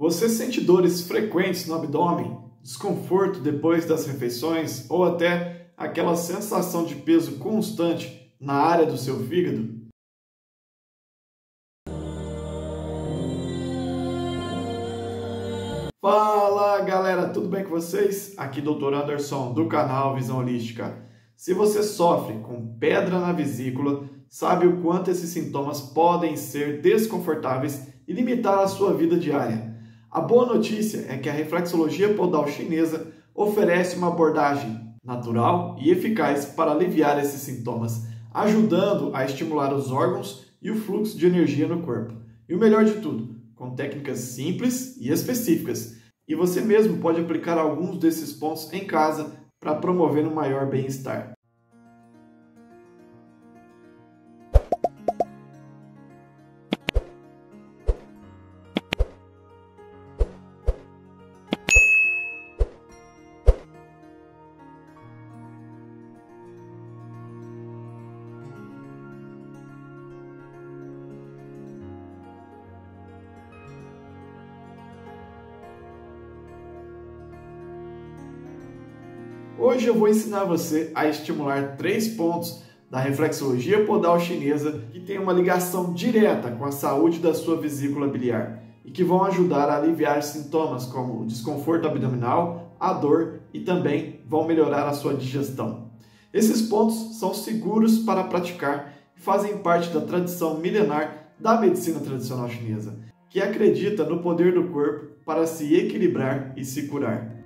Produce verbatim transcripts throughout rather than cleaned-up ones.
Você sente dores frequentes no abdômen, desconforto depois das refeições ou até aquela sensação de peso constante na área do seu fígado? Fala galera, tudo bem com vocês? Aqui doutor Anderson do canal Visão Holística. Se você sofre com pedra na vesícula, sabe o quanto esses sintomas podem ser desconfortáveis e limitar a sua vida diária. A boa notícia é que a reflexologia podal chinesa oferece uma abordagem natural e eficaz para aliviar esses sintomas, ajudando a estimular os órgãos e o fluxo de energia no corpo. E o melhor de tudo, com técnicas simples e específicas. E você mesmo pode aplicar alguns desses pontos em casa para promover um maior bem-estar. Hoje eu vou ensinar você a estimular três pontos da reflexologia podal chinesa que tem uma ligação direta com a saúde da sua vesícula biliar e que vão ajudar a aliviar sintomas como o desconforto abdominal, a dor e também vão melhorar a sua digestão. Esses pontos são seguros para praticar e fazem parte da tradição milenar da medicina tradicional chinesa, que acredita no poder do corpo para se equilibrar e se curar.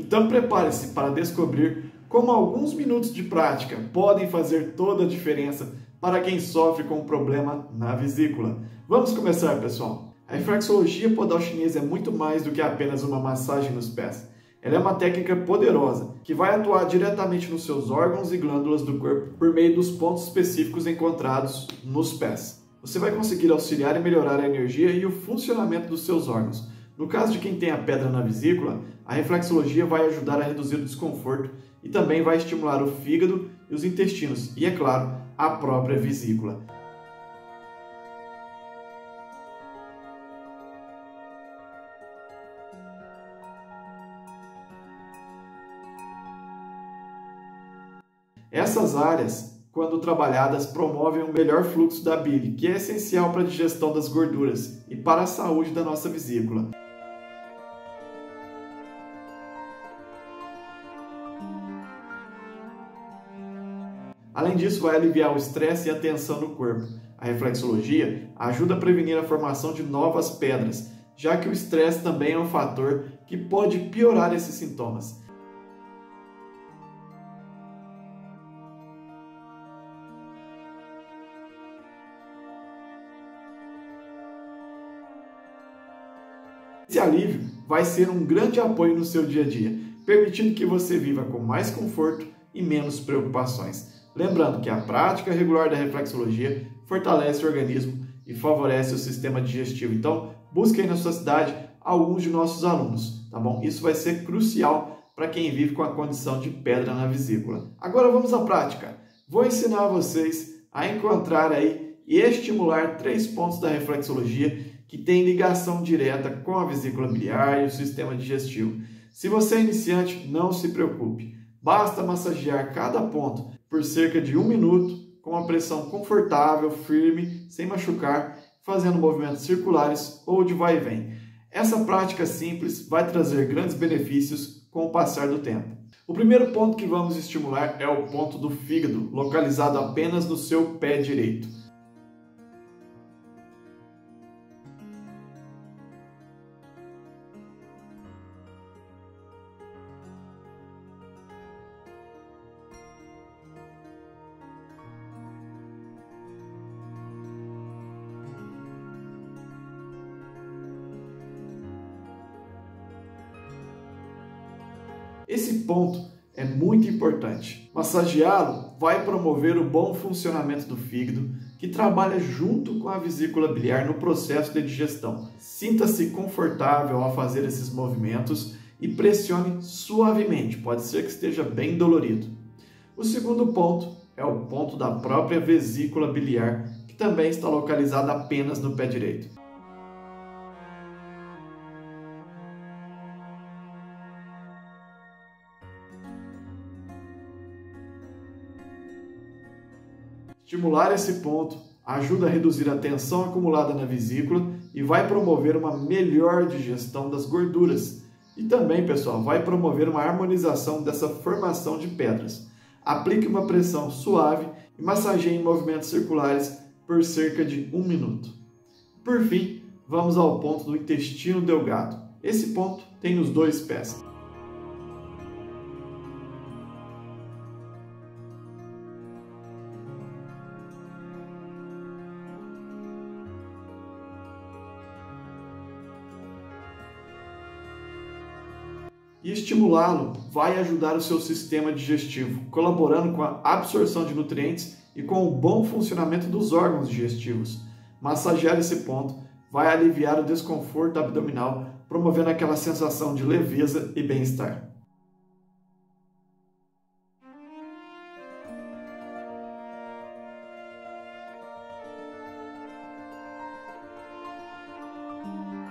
Então prepare-se para descobrir como alguns minutos de prática podem fazer toda a diferença para quem sofre com um problema na vesícula. Vamos começar, pessoal! A reflexologia podal chinesa é muito mais do que apenas uma massagem nos pés. Ela é uma técnica poderosa que vai atuar diretamente nos seus órgãos e glândulas do corpo por meio dos pontos específicos encontrados nos pés. Você vai conseguir auxiliar e melhorar a energia e o funcionamento dos seus órgãos. No caso de quem tem a pedra na vesícula, a reflexologia vai ajudar a reduzir o desconforto e também vai estimular o fígado e os intestinos e, é claro, a própria vesícula. Essas áreas, quando trabalhadas, promovem um melhor fluxo da bile, que é essencial para a digestão das gorduras e para a saúde da nossa vesícula. Além disso, vai aliviar o estresse e a tensão no corpo. A reflexologia ajuda a prevenir a formação de novas pedras, já que o estresse também é um fator que pode piorar esses sintomas. Esse alívio vai ser um grande apoio no seu dia a dia, permitindo que você viva com mais conforto e menos preocupações. Lembrando que a prática regular da reflexologia fortalece o organismo e favorece o sistema digestivo. Então, busque aí na sua cidade alguns de nossos alunos, tá bom? Isso vai ser crucial para quem vive com a condição de pedra na vesícula. Agora vamos à prática. Vou ensinar a vocês a encontrar aí e estimular três pontos da reflexologia que tem ligação direta com a vesícula biliar e o sistema digestivo. Se você é iniciante, não se preocupe. Basta massagear cada ponto por cerca de um minuto, com uma pressão confortável, firme, sem machucar, fazendo movimentos circulares ou de vai e vem. Essa prática simples vai trazer grandes benefícios com o passar do tempo. O primeiro ponto que vamos estimular é o ponto do fígado, localizado apenas no seu pé direito. Esse ponto é muito importante. Massageá-lo vai promover o bom funcionamento do fígado, que trabalha junto com a vesícula biliar no processo de digestão. Sinta-se confortável ao fazer esses movimentos e pressione suavemente, pode ser que esteja bem dolorido. O segundo ponto é o ponto da própria vesícula biliar, que também está localizada apenas no pé direito. Estimular esse ponto ajuda a reduzir a tensão acumulada na vesícula e vai promover uma melhor digestão das gorduras. E também, pessoal, vai promover uma harmonização dessa formação de pedras. Aplique uma pressão suave e massageie em movimentos circulares por cerca de um minuto. Por fim, vamos ao ponto do intestino delgado. Esse ponto tem nos dois pés. E estimulá-lo vai ajudar o seu sistema digestivo, colaborando com a absorção de nutrientes e com o bom funcionamento dos órgãos digestivos. Massagear esse ponto vai aliviar o desconforto abdominal, promovendo aquela sensação de leveza e bem-estar.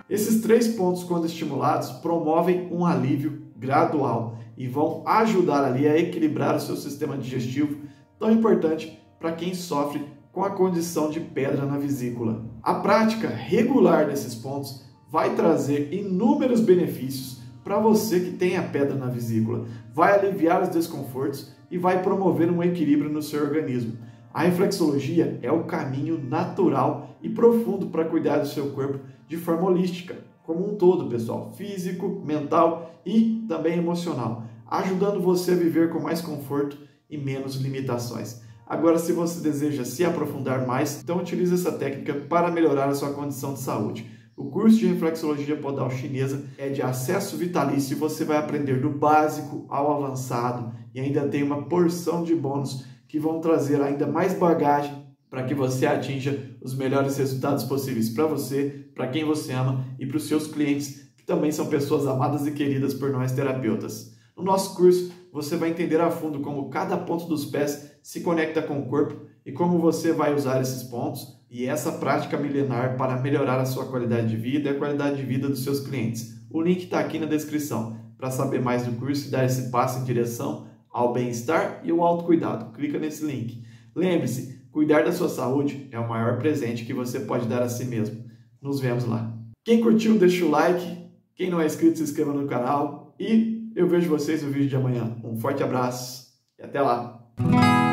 Esses três pontos, quando estimulados, promovem um alívio gradual e vão ajudar ali a equilibrar o seu sistema digestivo, tão importante para quem sofre com a condição de pedra na vesícula. A prática regular desses pontos vai trazer inúmeros benefícios para você que tem a pedra na vesícula, vai aliviar os desconfortos e vai promover um equilíbrio no seu organismo. A reflexologia é o caminho natural e profundo para cuidar do seu corpo de forma holística, como um todo, pessoal, físico, mental e também emocional, ajudando você a viver com mais conforto e menos limitações. Agora, se você deseja se aprofundar mais, então utilize essa técnica para melhorar a sua condição de saúde. O curso de Reflexologia Podal Chinesa é de acesso vitalício e você vai aprender do básico ao avançado e ainda tem uma porção de bônus que vão trazer ainda mais bagagem para que você atinja os melhores resultados possíveis para você, para quem você ama e para os seus clientes, que também são pessoas amadas e queridas por nós terapeutas. No nosso curso, você vai entender a fundo como cada ponto dos pés se conecta com o corpo e como você vai usar esses pontos e essa prática milenar para melhorar a sua qualidade de vida e a qualidade de vida dos seus clientes. O link está aqui na descrição para saber mais do curso e dar esse passo em direção ao bem-estar e ao autocuidado. Clica nesse link. Lembre-se, cuidar da sua saúde é o maior presente que você pode dar a si mesmo. Nos vemos lá. Quem curtiu, deixa o like. Quem não é inscrito, se inscreva no canal. E eu vejo vocês no vídeo de amanhã. Um forte abraço e até lá.